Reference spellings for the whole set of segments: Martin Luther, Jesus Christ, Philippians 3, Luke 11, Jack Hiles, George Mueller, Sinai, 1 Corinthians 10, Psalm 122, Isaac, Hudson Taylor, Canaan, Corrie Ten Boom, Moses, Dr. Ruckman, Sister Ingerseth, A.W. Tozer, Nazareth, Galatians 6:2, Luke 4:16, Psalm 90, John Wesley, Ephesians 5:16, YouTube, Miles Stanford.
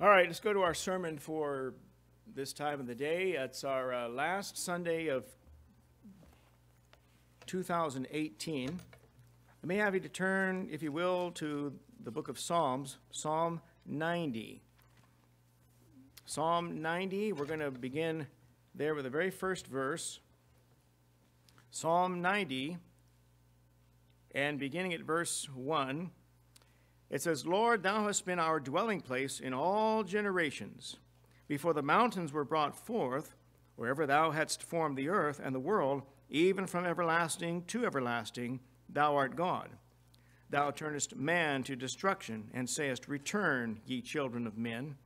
All right, let's go to our sermon for this time of the day. It's our last Sunday of 2018. I may have you to turn, if you will, to the book of Psalms, Psalm 90. Psalm 90, we're going to begin there with the very first verse. Psalm 90, and beginning at verse 1. It says, Lord, thou hast been our dwelling place in all generations. Before the mountains were brought forth, wherever thou hadst formed the earth and the world, even from everlasting to everlasting, thou art God. Thou turnest man to destruction, and sayest, Return, ye children of men.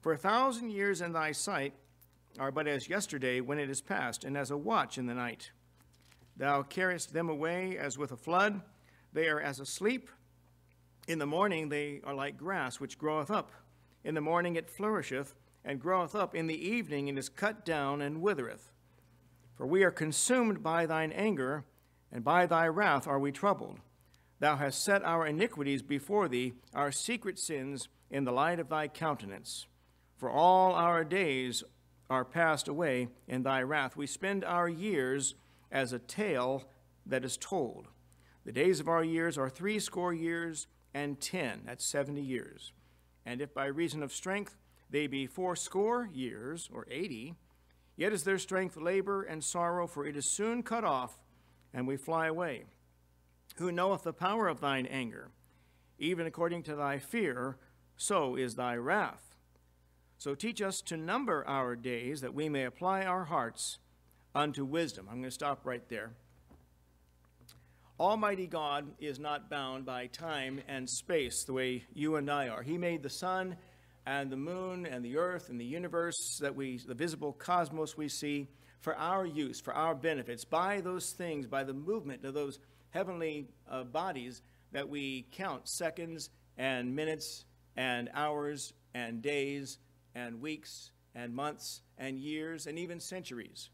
For 1,000 years in thy sight are but as yesterday when it is past, and as a watch in the night. Thou carriest them away as with a flood. They are as asleep. In the morning they are like grass which groweth up. In the morning it flourisheth and groweth up. In the evening it is cut down and withereth. For we are consumed by thine anger, and by thy wrath are we troubled. Thou hast set our iniquities before thee, our secret sins in the light of thy countenance. For all our days are passed away in thy wrath. We spend our years as a tale that is told. The days of our years are 70 years, and 10, that's 70 years. And if by reason of strength they be 80 years, or 80, yet is their strength labor and sorrow, for it is soon cut off, and we fly away. Who knoweth the power of thine anger? Even according to thy fear, so is thy wrath. So teach us to number our days, that we may apply our hearts unto wisdom. I'm going to stop right there. Almighty God is not bound by time and space the way you and I are. He made the sun and the moon and the earth and the universe, that the visible cosmos we see, for our use, for our benefits. By those things, by the movement of those heavenly bodies, that we count seconds and minutes and hours and days and weeks and months and years and even centuries.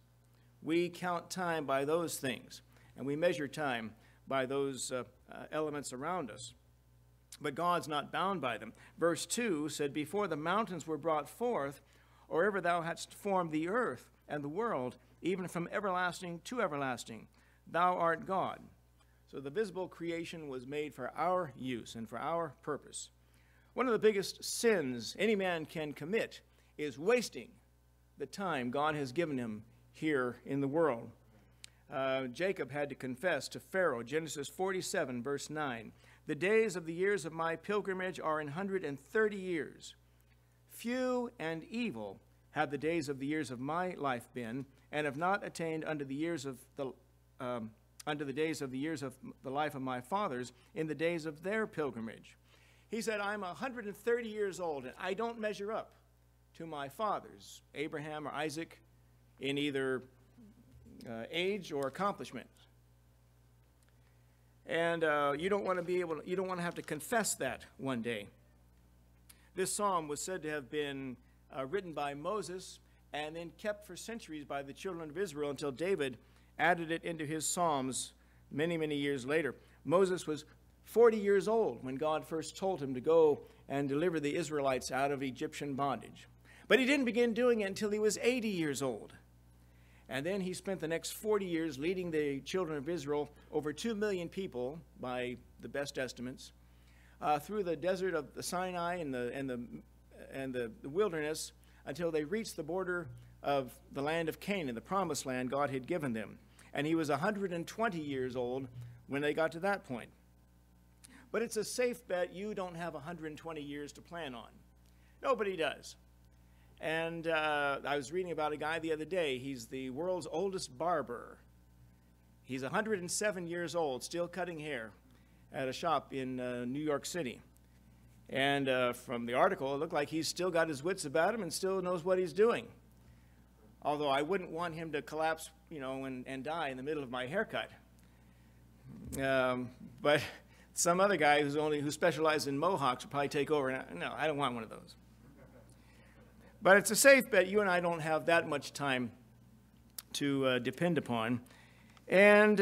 We count time by those things, and we measure time by those elements around us. But God's not bound by them. Verse 2 said, Before the mountains were brought forth, or ever thou hadst formed the earth and the world, even from everlasting to everlasting, thou art God. So the visible creation was made for our use and for our purpose. One of the biggest sins any man can commit is wasting the time God has given him here in the world. Jacob had to confess to Pharaoh, Genesis 47, verse 9, The days of the years of my pilgrimage are 130 years. Few and evil have the days of the years of my life been, and have not attained unto the years of the days of the years of the life of my fathers in the days of their pilgrimage. He said, I'm 130 years old, and I don't measure up to my fathers, Abraham or Isaac, in either age or accomplishment. And you don't want to be able to, you don't want to have to confess that one day. This psalm was said to have been written by Moses and then kept for centuries by the children of Israel until David added it into his psalms many, many years later. Moses was 40 years old when God first told him to go and deliver the Israelites out of Egyptian bondage. But he didn't begin doing it until he was 80 years old. And then he spent the next 40 years leading the children of Israel, over 2 million people by the best estimates, through the desert of the Sinai and the wilderness, until they reached the border of the land of Canaan, the promised land God had given them. And he was 120 years old when they got to that point. But it's a safe bet you don't have 120 years to plan on. Nobody does. And I was reading about a guy the other day. He's the world's oldest barber. He's 107 years old, still cutting hair at a shop in New York City. And from the article, it looked like he's still got his wits about him and still knows what he's doing. Although I wouldn't want him to collapse, you know, and die in the middle of my haircut. But some other guy who specializes in mohawks would probably take over. And no, I don't want one of those. But it's a safe bet you and I don't have that much time to depend upon. And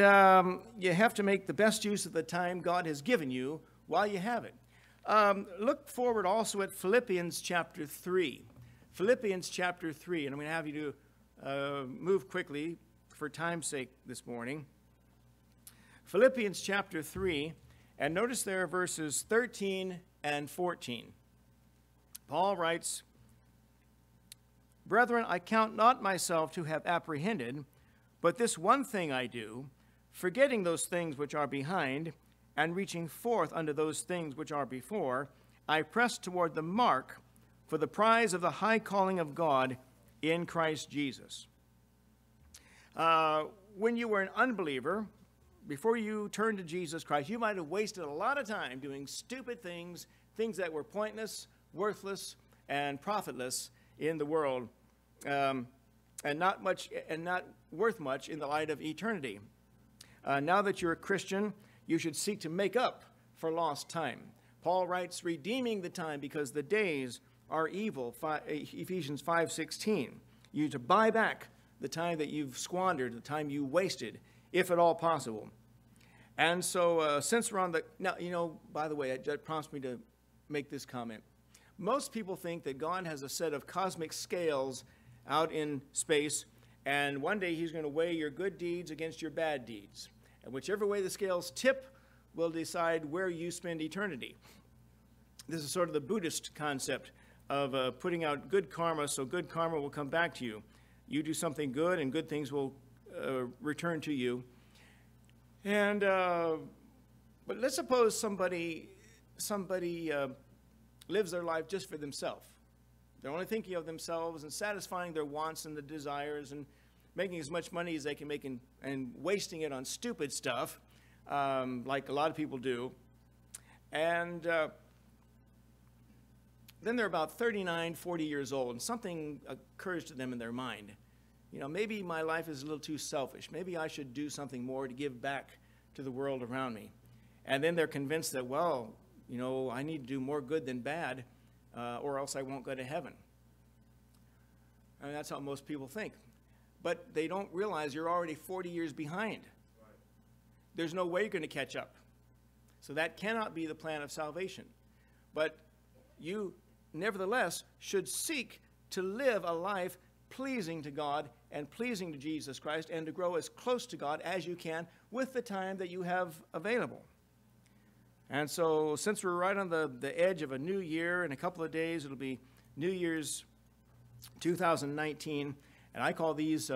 you have to make the best use of the time God has given you while you have it. Look forward also at Philippians chapter 3. Philippians chapter 3, and I'm going to have you to move quickly for time's sake this morning. Philippians chapter 3, and notice there verses 13 and 14. Paul writes, "Brethren, I count not myself to have apprehended, but this one thing I do, forgetting those things which are behind, and reaching forth unto those things which are before, I press toward the mark for the prize of the high calling of God in Christ Jesus." When you were an unbeliever, before you turned to Jesus Christ, you might have wasted a lot of time doing stupid things, things that were pointless, worthless, and profitless in the world, and not worth much in the light of eternity. Now that you're a Christian, you should seek to make up for lost time. Paul writes, redeeming the time because the days are evil, Ephesians 5:16. You need to buy back the time that you've squandered, the time you wasted, if at all possible. And so since we're on the, now, you know, by the way, that prompts me to make this comment. Most people think that God has a set of cosmic scales out in space, and one day he's going to weigh your good deeds against your bad deeds. And whichever way the scales tip will decide where you spend eternity. This is sort of the Buddhist concept of putting out good karma, so good karma will come back to you. You do something good, and good things will return to you. And but let's suppose somebody lives their life just for themselves. They're only thinking of themselves and satisfying their wants and the desires and making as much money as they can make and wasting it on stupid stuff, like a lot of people do. And then they're about 39, 40 years old, and something occurs to them in their mind. You know, maybe my life is a little too selfish. Maybe I should do something more to give back to the world around me. And then they're convinced that, well, you know, I need to do more good than bad, or else I won't go to heaven. I mean, that's how most people think. But they don't realize you're already 40 years behind. Right. There's no way you're going to catch up. So that cannot be the plan of salvation. But you, nevertheless, should seek to live a life pleasing to God and pleasing to Jesus Christ and to grow as close to God as you can with the time that you have available. And so since we're right on the edge of a new year, in a couple of days, it'll be New Year's 2019. And I call these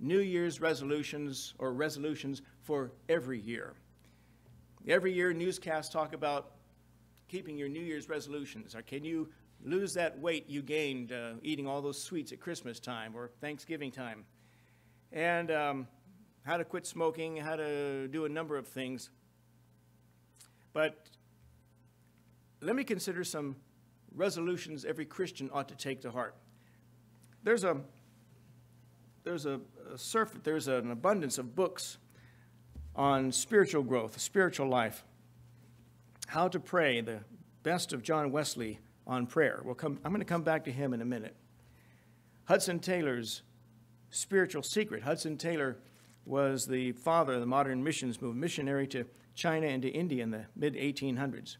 New Year's resolutions, or resolutions for every year. Every year, newscasts talk about keeping your New Year's resolutions. Or can you lose that weight you gained eating all those sweets at Christmas time or Thanksgiving time? And how to quit smoking, how to do a number of things. But let me consider some resolutions every Christian ought to take to heart. There's an abundance of books on spiritual growth, spiritual life. How to pray, the best of John Wesley on prayer. I'm going to come back to him in a minute. Hudson Taylor's Spiritual Secret. Hudson Taylor was the father of the modern missions movement, missionary to China and to India in the mid-1800s.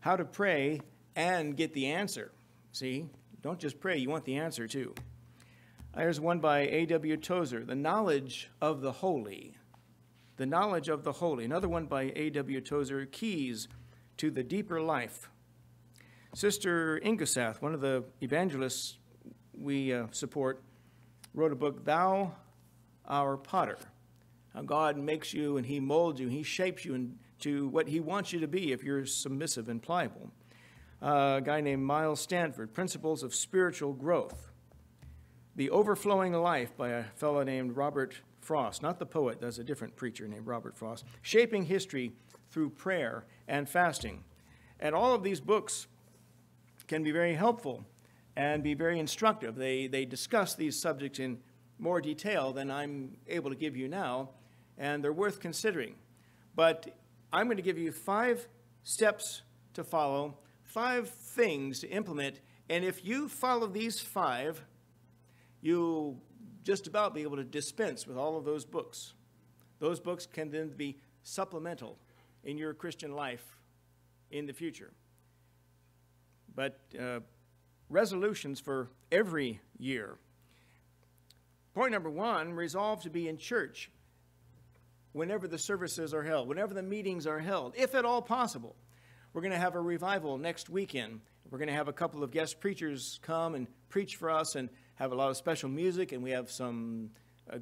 How to pray and get the answer. See, don't just pray, you want the answer too. There's one by A.W. Tozer, The Knowledge of the Holy. The Knowledge of the Holy. Another one by A.W. Tozer, Keys to the Deeper Life. Sister Ingerseth, one of the evangelists we support, wrote a book, Thou, Our Potter. How God makes you and he molds you, he shapes you into what he wants you to be if you're submissive and pliable. A guy named Miles Stanford, Principles of Spiritual Growth. The Overflowing Life by a fellow named Robert Frost, not the poet, there's a different preacher named Robert Frost, Shaping History Through Prayer and Fasting. And all of these books can be very helpful and be very instructive. They discuss these subjects in more detail than I'm able to give you now, and they're worth considering. But I'm going to give you 5 steps to follow, 5 things to implement, and if you follow these 5, you'll just about be able to dispense with all of those books. Those books can then be supplemental in your Christian life in the future. but resolutions for every year. Point number one, resolve to be in church whenever the services are held, whenever the meetings are held, if at all possible. We're going to have a revival next weekend. We're going to have a couple of guest preachers come and preach for us and have a lot of special music, and we have some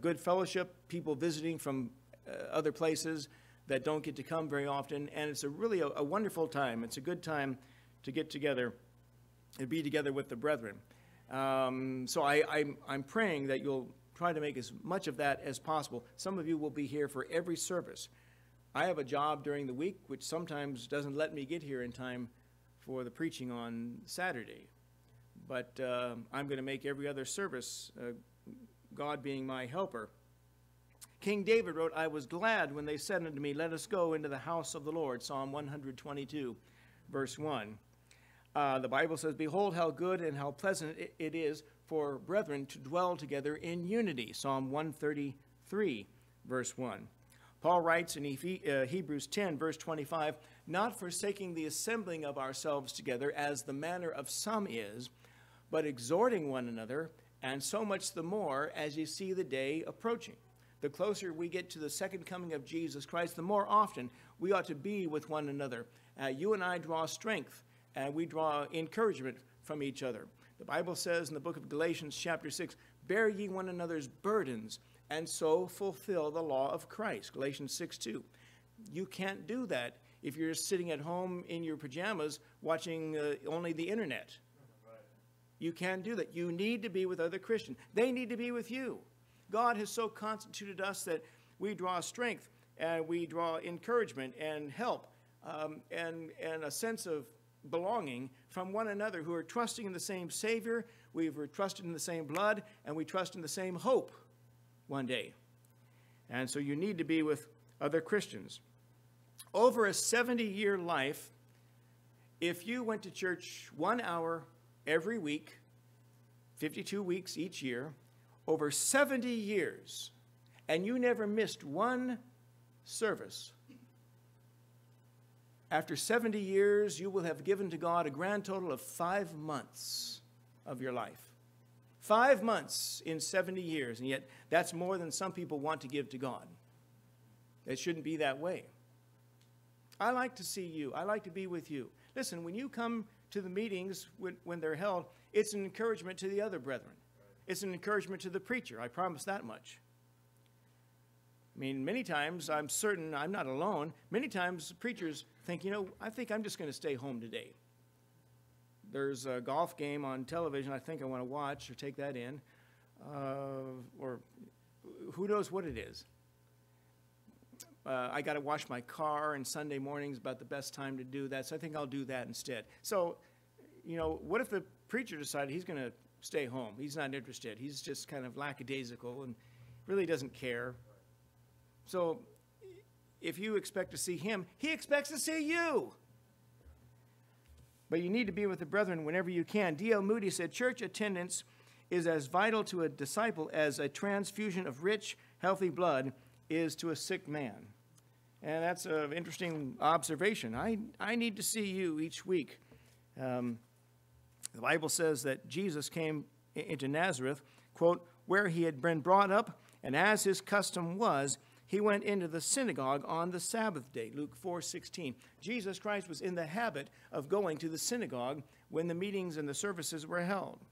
good fellowship, people visiting from other places that don't get to come very often, and it's really a wonderful time. It's a good time to get together and be together with the brethren. So I'm praying that you'll try to make as much of that as possible. Some of you will be here for every service. I have a job during the week, which sometimes doesn't let me get here in time for the preaching on Saturday. But I'm going to make every other service, God being my helper. King David wrote, "I was glad when they said unto me, let us go into the house of the Lord." Psalm 122, verse 1. The Bible says, "Behold, how good and how pleasant it is for brethren to dwell together in unity." Psalm 133, verse 1. Paul writes in Hebrews 10, verse 25, "Not forsaking the assembling of ourselves together, as the manner of some is, but exhorting one another, and so much the more as you see the day approaching." The closer we get to the second coming of Jesus Christ, the more often we ought to be with one another. You and I draw strength, and we draw encouragement from each other. The Bible says in the book of Galatians chapter 6, "Bear ye one another's burdens, and so fulfill the law of Christ." Galatians 6:2. You can't do that if you're sitting at home in your pajamas watching only the internet. You can't do that. You need to be with other Christians. They need to be with you. God has so constituted us that we draw strength and we draw encouragement and help and a sense of belonging from one another who are trusting in the same Savior. We've trusted in the same blood, and we trust in the same hope one day. And so you need to be with other Christians. Over a 70-year life, if you went to church 1 hour every week, 52 weeks each year, over 70 years, and you never missed one service, after 70 years, you will have given to God a grand total of 5 months of your life. 5 months in 70 years, and yet that's more than some people want to give to God. It shouldn't be that way. I like to see you. I like to be with you. Listen, when you come to the meetings, when they're held, it's an encouragement to the other brethren. It's an encouragement to the preacher. I promise that much. I mean, many times, I'm certain I'm not alone. Many times, preachers think, you know, I think I'm just going to stay home today. There's a golf game on television I think I want to watch or take that in. Or who knows what it is. I got to wash my car, and Sunday morning's about the best time to do that, so I think I'll do that instead. So, you know, what if the preacher decided he's going to stay home? He's not interested. He's just kind of lackadaisical and really doesn't care. So if you expect to see him, he expects to see you. But you need to be with the brethren whenever you can. D.L. Moody said, "Church attendance is as vital to a disciple as a transfusion of rich, healthy blood is to a sick man." And that's an interesting observation. I need to see you each week. The Bible says that Jesus came into Nazareth, quote, "where he had been brought up, and as his custom was, he went into the synagogue on the Sabbath day." Luke 4:16. Jesus Christ was in the habit of going to the synagogue when the meetings and the services were held.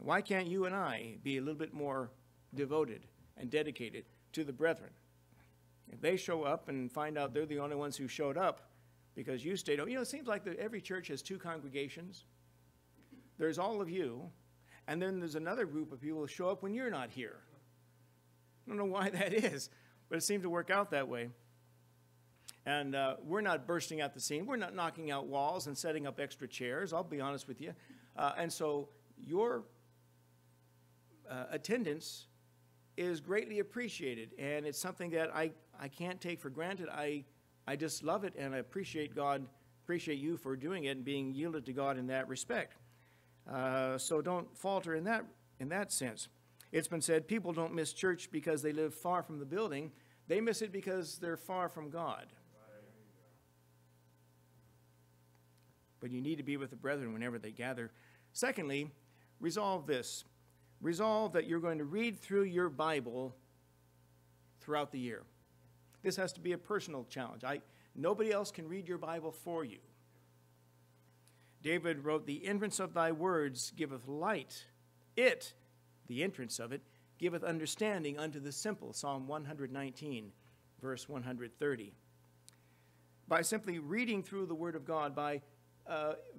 Why can't you and I be a little bit more devoted and dedicated to the brethren? If they show up and find out they're the only ones who showed up, because you stayed home. You know, it seems like every church has two congregations. There's all of you, and then there's another group of people who show up when you're not here. I don't know why that is, but it seemed to work out that way. And we're not bursting out the scene. We're not knocking out walls and setting up extra chairs. I'll be honest with you. And so your attendance is greatly appreciated, and it's something that I can't take for granted. I just love it, and I appreciate God, appreciate you for doing it and being yielded to God in that respect. So don't falter in that sense. It's been said people don't miss church because they live far from the building. They miss it because they're far from God. but you need to be with the brethren whenever they gather. Secondly, resolve this. Resolve that you're going to read through your Bible throughout the year. This has to be a personal challenge. Nobody else can read your Bible for you. David wrote, "The entrance of thy words giveth light. It, the entrance of it, giveth understanding unto the simple." Psalm 119, verse 130. By simply reading through the Word of God, by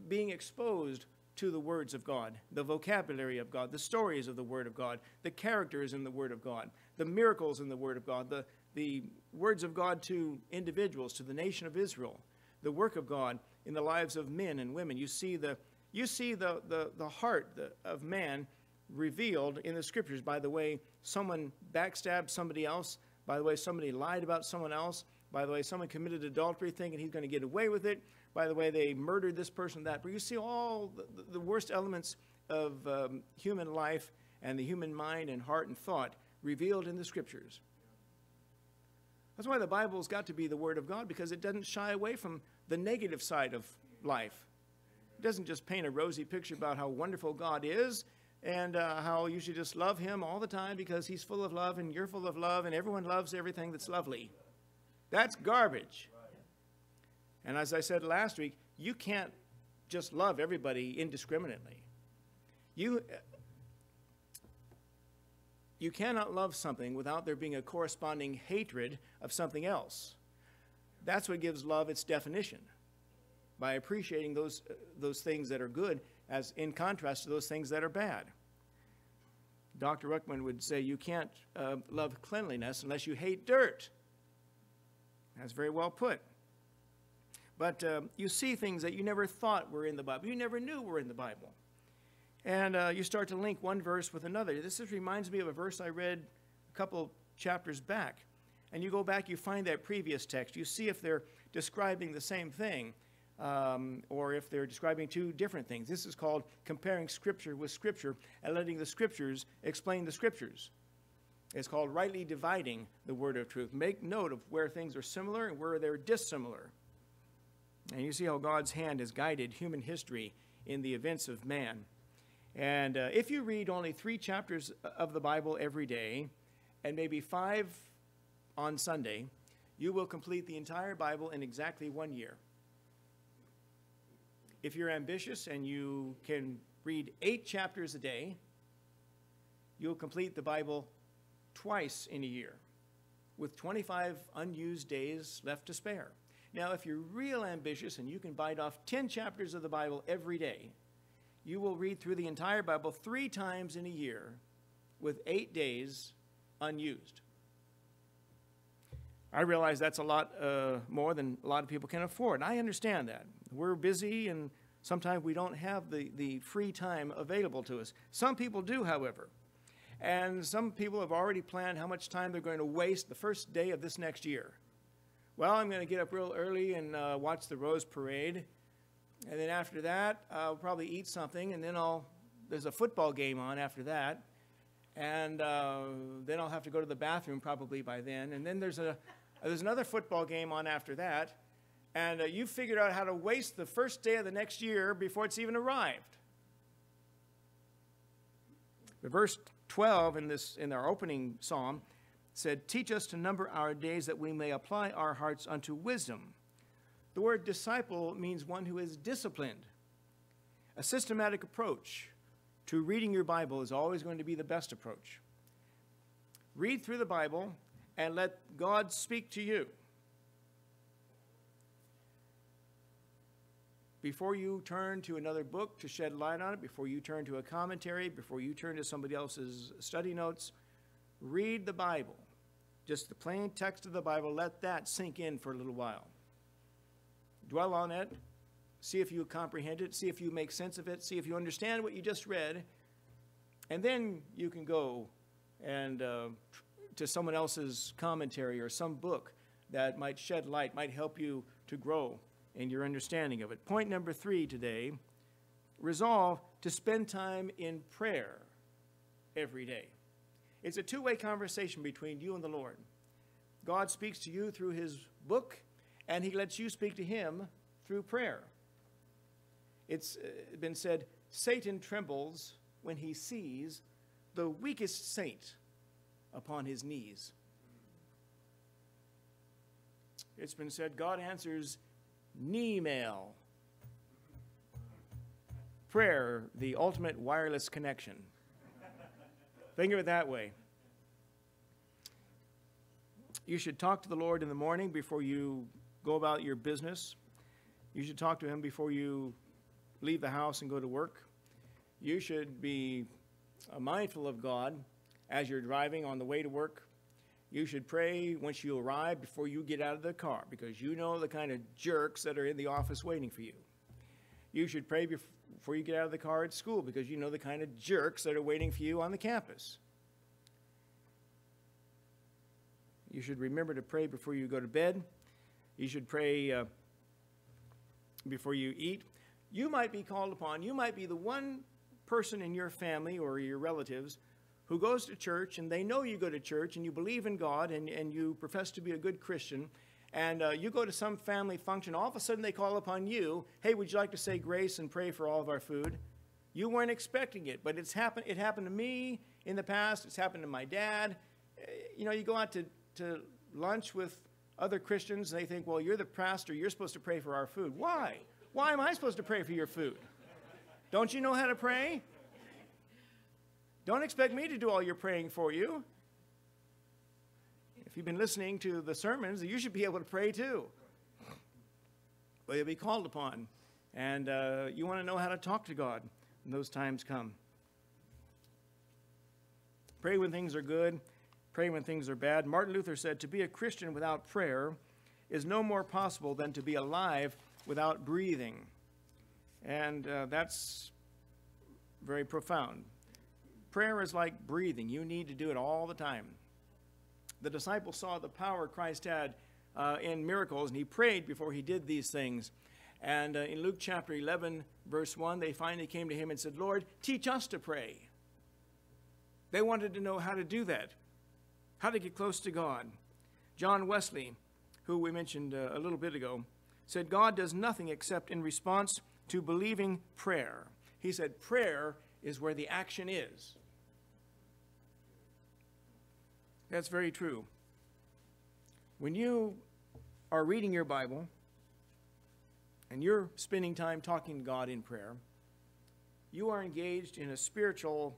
being exposed to the words of God, the vocabulary of God, the stories of the Word of God, the characters in the Word of God, the miracles in the Word of God, the words of God to individuals, to the nation of Israel, the work of God in the lives of men and women. You see the heart of man revealed in the Scriptures by the way someone backstabbed somebody else, by the way somebody lied about someone else, by the way someone committed adultery thinking he's going to get away with it, by the way they murdered this person, that. But you see all the worst elements of human life and the human mind and heart and thought revealed in the Scriptures. That's why the Bible's got to be the Word of God, because it doesn't shy away from the negative side of life. It doesn't just paint a rosy picture about how wonderful God is and how you should just love Him all the time because He's full of love and you're full of love and everyone loves everything that's lovely. That's garbage. And as I said last week, you can't just love everybody indiscriminately. You cannot love something without there being a corresponding hatred of something else. That's what gives love its definition, by appreciating those things that are good as in contrast to those things that are bad. Dr. Ruckman would say you can't love cleanliness unless you hate dirt. That's very well put. But you see things that you never thought were in the Bible. You never knew were in the Bible. And you start to link one verse with another. This just reminds me of a verse I read a couple chapters back. And you go back, you find that previous text. You see if they're describing the same thing or if they're describing two different things. This is called comparing Scripture with Scripture and letting the Scriptures explain the Scriptures. It's called rightly dividing the word of truth. Make note of where things are similar and where they're dissimilar. And you see how God's hand has guided human history in the events of man. And if you read only 3 chapters of the Bible every day and maybe 5 on Sunday, you will complete the entire Bible in exactly 1 year. If you're ambitious and you can read 8 chapters a day, you'll complete the Bible twice in a year, with 25 unused days left to spare. Now, if you're real ambitious and you can bite off 10 chapters of the Bible every day, you will read through the entire Bible 3 times in a year with 8 days unused. I realize that's a lot more than a lot of people can afford. I understand that. We're busy and sometimes we don't have the free time available to us. Some people do, however. And some people have already planned how much time they're going to waste the first day of this next year. Well, I'm going to get up real early and watch the Rose Parade. And then after that, I'll probably eat something. And then there's a football game on after that. And then I'll have to go to the bathroom probably by then. And then there's another football game on after that. And you've figured out how to waste the first day of the next year before it's even arrived. But verse 12 in our opening psalm said, "Teach us to number our days that we may apply our hearts unto wisdom." The word disciple means one who is disciplined. A systematic approach to reading your Bible is always going to be the best approach. Read through the Bible and let God speak to you. Before you turn to another book to shed light on it, before you turn to a commentary, before you turn to somebody else's study notes, read the Bible. Just the plain text of the Bible, let that sink in for a little while. Dwell on it. See if you comprehend it. See if you make sense of it. See if you understand what you just read. And then you can go and to someone else's commentary or some book that might shed light, might help you to grow and your understanding of it. Point number 3 today, resolve to spend time in prayer every day. It's a two-way conversation between you and the Lord. God speaks to you through His book, and He lets you speak to Him through prayer. It's been said, Satan trembles when he sees the weakest saint upon his knees. It's been said, God answers knee-mail. Prayer, the ultimate wireless connection. Think of it that way. You should talk to the Lord in the morning before you go about your business. You should talk to him before you leave the house and go to work. You should be mindful of God as you're driving on the way to work. You should pray once you arrive before you get out of the car, because you know the kind of jerks that are in the office waiting for you. You should pray before you get out of the car at school, because you know the kind of jerks that are waiting for you on the campus. You should remember to pray before you go to bed. You should pray before you eat. You might be called upon. You might be the one person in your family or your relatives who goes to church, and they know you go to church, and you believe in God, and you profess to be a good Christian, and you go to some family function. All of a sudden they call upon you, hey, would you like to say grace and pray for all of our food? You weren't expecting it, but it happened to me in the past. It's happened to my dad. You know, you go out to lunch with other Christians, and they think, well, you're the pastor. You're supposed to pray for our food. Why? Why am I supposed to pray for your food? Don't you know how to pray? Don't expect me to do all your praying for you. If you've been listening to the sermons, you should be able to pray too. Well, you'll be called upon, and you want to know how to talk to God when those times come. Pray when things are good. Pray when things are bad. Martin Luther said, to be a Christian without prayer is no more possible than to be alive without breathing. And that's very profound. Prayer is like breathing. You need to do it all the time. The disciples saw the power Christ had in miracles, and he prayed before he did these things. And in Luke chapter 11, verse 1, they finally came to him and said, Lord, teach us to pray. They wanted to know how to do that, how to get close to God. John Wesley, who we mentioned a little bit ago, said, God does nothing except in response to believing prayer. He said, prayer is where the action is. That's very true. When you are reading your Bible and you're spending time talking to God in prayer, you are engaged in a spiritual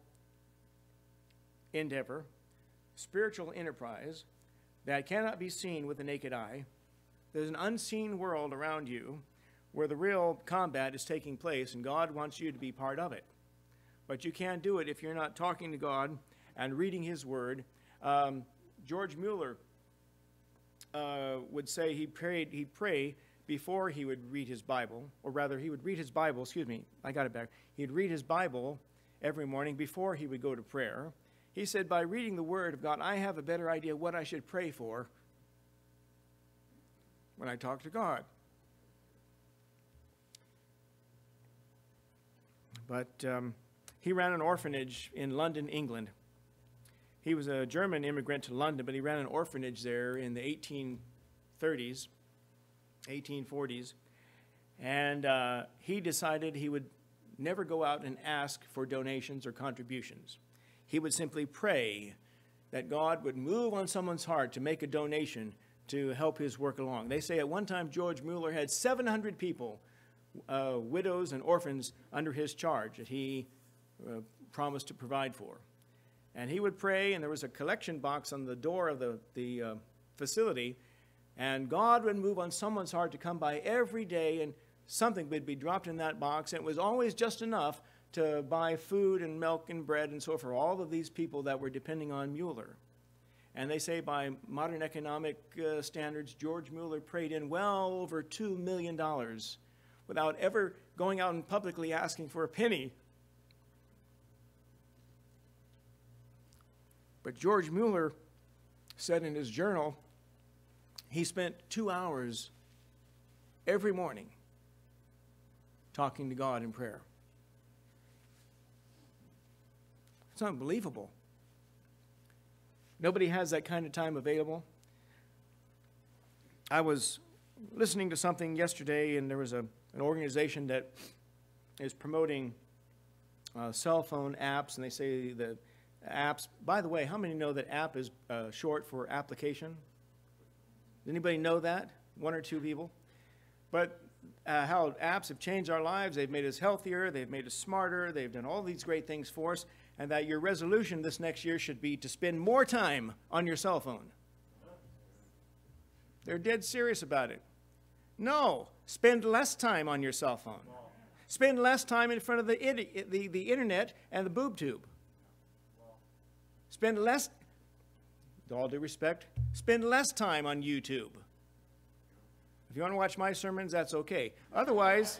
endeavor, spiritual enterprise that cannot be seen with the naked eye. There's an unseen world around you where the real combat is taking place, and God wants you to be part of it. But you can't do it if you're not talking to God and reading his word. George Mueller would say he'd pray before he would read his Bible, or rather he would read his Bible, excuse me, I got it back. He'd read his Bible every morning before he would go to prayer. He said, by reading the word of God, I have a better idea what I should pray for when I talk to God. But he ran an orphanage in London, England. He was a German immigrant to London, but he ran an orphanage there in the 1830s, 1840s. And he decided he would never go out and ask for donations or contributions. He would simply pray that God would move on someone's heart to make a donation to help his work along. They say at one time George Mueller had 700 people, widows and orphans, under his charge that he promised to provide for. And he would pray, and there was a collection box on the door of the facility, and God would move on someone's heart to come by every day, and something would be dropped in that box, and it was always just enough to buy food and milk and bread and so forth for all of these people that were depending on Mueller. And they say by modern economic standards, George Mueller prayed in well over $2 million without ever going out and publicly asking for a penny. But George Mueller said in his journal, he spent 2 hours every morning talking to God in prayer. It's unbelievable. Nobody has that kind of time available. I was listening to something yesterday, and there was an organization that is promoting cell phone apps, and they say that apps, by the way, how many know that app is short for application? Does anybody know that? One or two people? But how apps have changed our lives. They've made us healthier. They've made us smarter. They've done all these great things for us. And that your resolution this next year should be to spend more time on your cell phone. They're dead serious about it. No, spend less time on your cell phone. Spend less time in front of the internet and the boob tube. Spend less, with all due respect, spend less time on YouTube. If you want to watch my sermons, that's okay. Otherwise,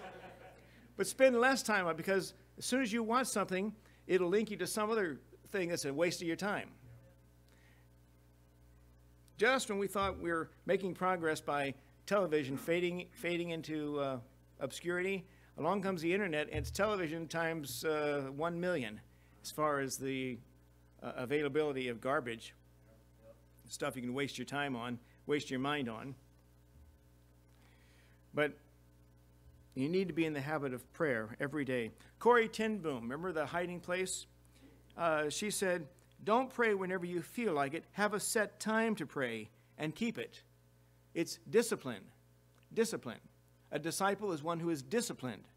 but spend less time on it, because as soon as you watch something, it'll link you to some other thing that's a waste of your time. Just when we thought we were making progress by television fading into obscurity, along comes the internet, and it's television times 1,000,000 as far as the availability of garbage, stuff you can waste your time on, waste your mind on. But you need to be in the habit of prayer every day. Corrie Ten Boom, remember the hiding place? She said, "Don't pray whenever you feel like it. Have a set time to pray and keep it." It's discipline. Discipline. A disciple is one who is disciplined.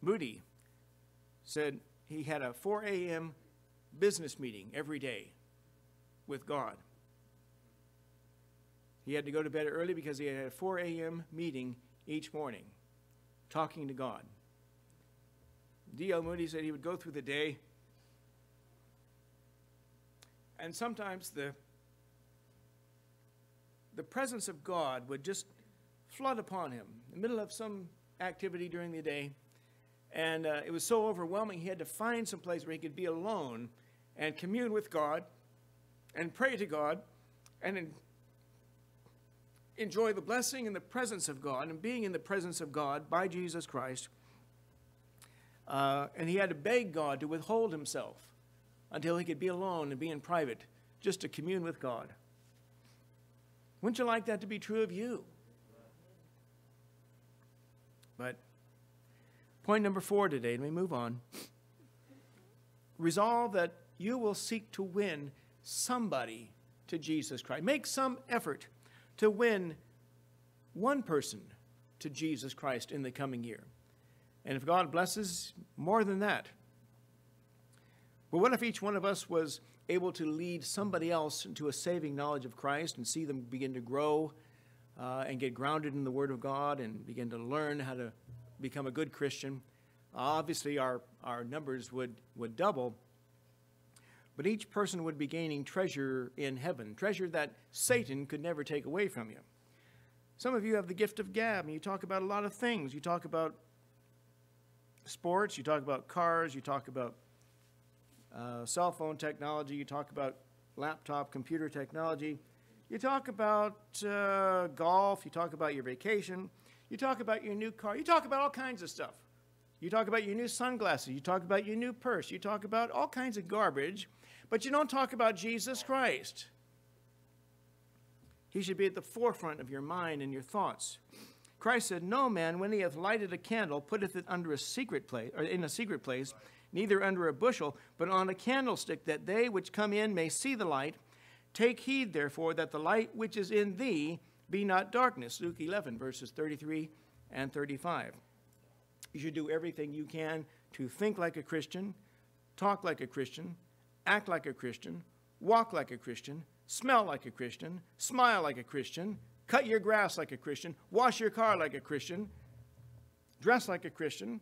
Moody said he had a 4 a.m. business meeting every day with God. He had to go to bed early because he had a 4 a.m. meeting each morning, talking to God. D.L. Moody said he would go through the day, and sometimes the presence of God would just flood upon him in the middle of some activity during the day. And it was so overwhelming, he had to find some place where he could be alone and commune with God and pray to God and enjoy the blessing and the presence of God and being in the presence of God by Jesus Christ. And he had to beg God to withhold himself until he could be alone and be in private just to commune with God. Wouldn't you like that to be true of you? But point number 4 today, let me move on. Resolve that you will seek to win somebody to Jesus Christ. Make some effort to win one person to Jesus Christ in the coming year. And if God blesses, more than that. But what if each one of us was able to lead somebody else into a saving knowledge of Christ and see them begin to grow and get grounded in the Word of God and begin to learn how to become a good Christian? Obviously, our numbers would double, but each person would be gaining treasure in heaven, treasure that Satan could never take away from you. Some of you have the gift of gab, and you talk about a lot of things. You talk about sports, you talk about cars, you talk about cell phone technology, you talk about laptop computer technology, you talk about golf, you talk about your vacation, you talk about your new car. You talk about all kinds of stuff. You talk about your new sunglasses. You talk about your new purse. You talk about all kinds of garbage, but you don't talk about Jesus Christ. He should be at the forefront of your mind and your thoughts. Christ said, "No man, when he hath lighted a candle, putteth it under a secret place, or in a secret place, neither under a bushel, but on a candlestick, that they which come in may see the light. Take heed, therefore, that the light which is in thee be not darkness." Luke 11, verses 33 and 35. You should do everything you can to think like a Christian, talk like a Christian, act like a Christian, walk like a Christian, smell like a Christian, smile like a Christian, cut your grass like a Christian, wash your car like a Christian, dress like a Christian,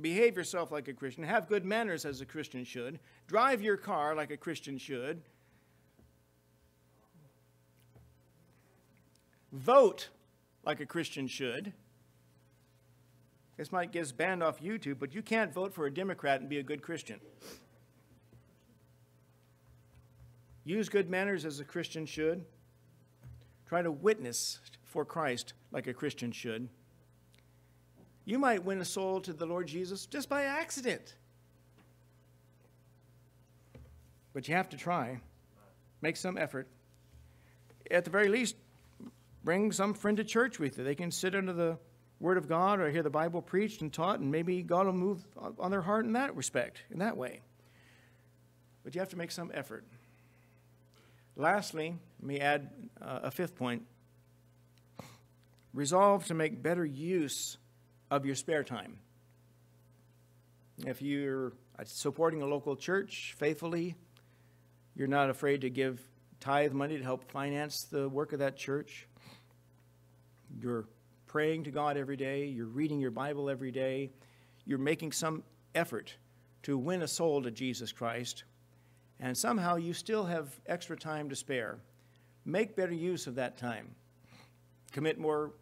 behave yourself like a Christian, have good manners as a Christian should, drive your car like a Christian should, vote like a Christian should. This might get banned off YouTube, but you can't vote for a Democrat and be a good Christian. Use good manners as a Christian should. Try to witness for Christ like a Christian should. You might win a soul to the Lord Jesus just by accident. But you have to try. Make some effort. At the very least, Bring some friend to church with you. They can sit under the Word of God or hear the Bible preached and taught, and maybe God will move on their heart in that respect, in that way. But you have to make some effort. Lastly, let me add a fifth point. Resolve to make better use of your spare time. If you're supporting a local church faithfully, you're not afraid to give tithe money to help finance the work of that church. You're praying to God every day. You're reading your Bible every day. You're making some effort to win a soul to Jesus Christ. And somehow you still have extra time to spare. Make better use of that time. Commit more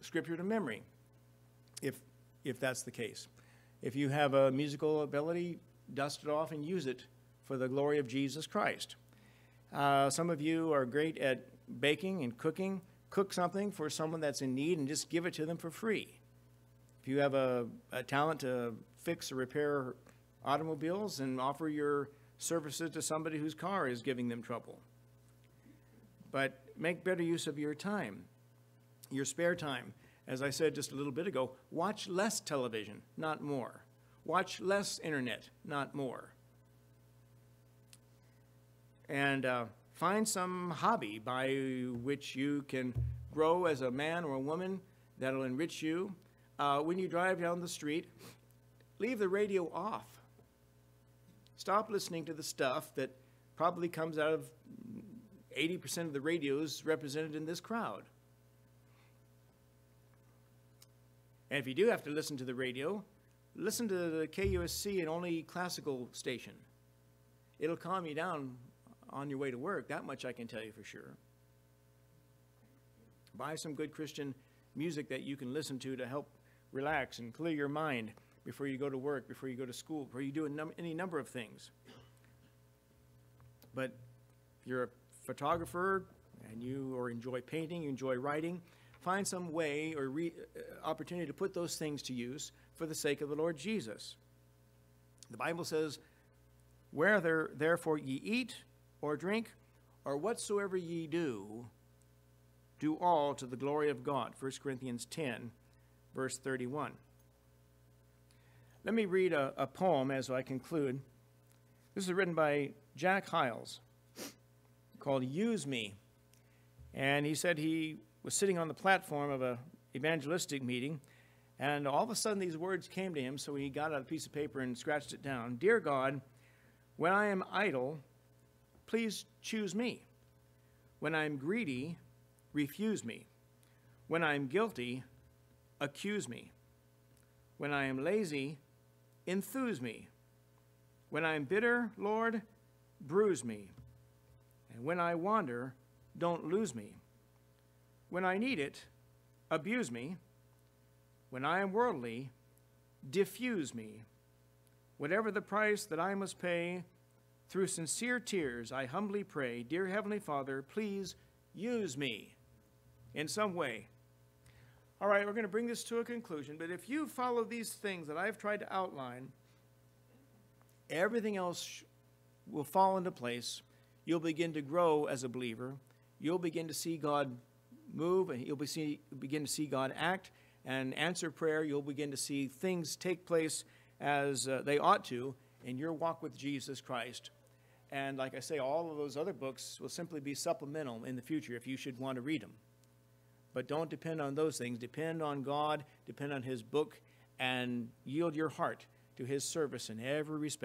scripture to memory, if that's the case. If you have a musical ability, dust it off and use it for the glory of Jesus Christ. Some of you are great at baking and cooking. Cook something for someone that's in need and just give it to them for free. If you have a talent to fix or repair automobiles, and offer your services to somebody whose car is giving them trouble. But make better use of your time, your spare time. As I said just a little bit ago, watch less television, not more. Watch less internet, not more. And find some hobby by which you can grow as a man or a woman that'll enrich you. When you drive down the street, leave the radio off. Stop listening to the stuff that probably comes out of 80% of the radios represented in this crowd. And if you do have to listen to the radio, listen to the KUSC and only classical station. It'll calm you down on your way to work. That much I can tell you for sure. Buy some good Christian music that you can listen to help relax and clear your mind before you go to work, before you go to school, before you do any number of things. But if you're a photographer and you enjoy painting, you enjoy writing, find some way or opportunity to put those things to use for the sake of the Lord Jesus. The Bible says, "Where therefore ye eat or drink, or whatsoever ye do, do all to the glory of God." 1 Corinthians 10, verse 31. Let me read a poem as I conclude. This is written by Jack Hiles, called "Use Me." And he said he was sitting on the platform of an evangelistic meeting, and all of a sudden these words came to him, so he got out a piece of paper and scratched it down. "Dear God, when I am idle, please choose me. When I am greedy, refuse me. When I am guilty, accuse me. When I am lazy, enthuse me. When I am bitter, Lord, bruise me. And when I wander, don't lose me. When I need it, abuse me. When I am worldly, diffuse me. Whatever the price that I must pay, through sincere tears I humbly pray, dear Heavenly Father, please use me in some way." All right, we're going to bring this to a conclusion, but if you follow these things that I've tried to outline, everything else will fall into place. You'll begin to grow as a believer. You'll begin to see God move, and you'll begin to see God act and answer prayer. You'll begin to see things take place as they ought to in your walk with Jesus Christ. And like I say, all of those other books will simply be supplemental in the future if you should want to read them. But don't depend on those things. Depend on God, depend on His book, and yield your heart to His service in every respect.